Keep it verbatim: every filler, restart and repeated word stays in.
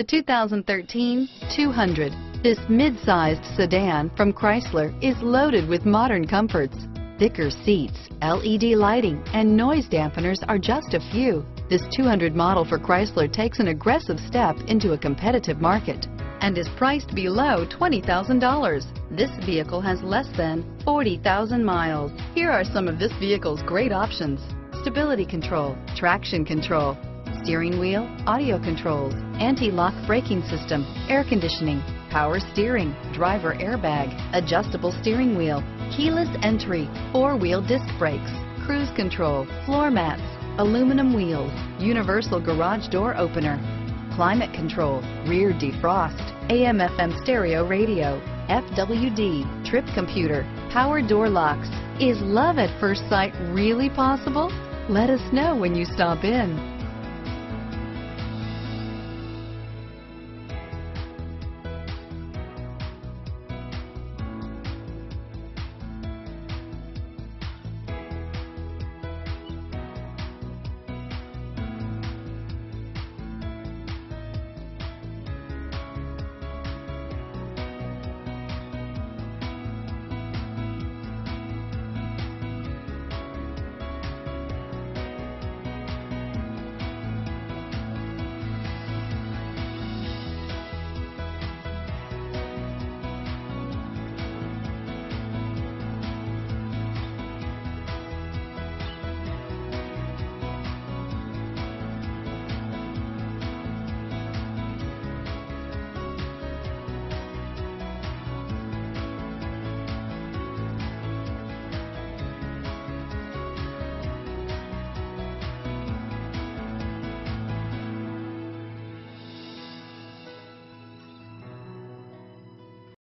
The two thousand thirteen two hundred. This mid-sized sedan from Chrysler is loaded with modern comforts. Thicker seats, L E D lighting, and noise dampeners are just a few. This two hundred model for Chrysler takes an aggressive step into a competitive market and is priced below twenty thousand dollars. This vehicle has less than forty thousand miles. Here are some of this vehicle's great options: stability control, traction control, steering wheel audio controls, anti-lock braking system, air conditioning, power steering, driver airbag, adjustable steering wheel, keyless entry, four-wheel disc brakes, cruise control, floor mats, aluminum wheels, universal garage door opener, climate control, rear defrost, A M F M stereo radio, F W D, trip computer, power door locks. Is love at first sight really possible? Let us know when you stop in.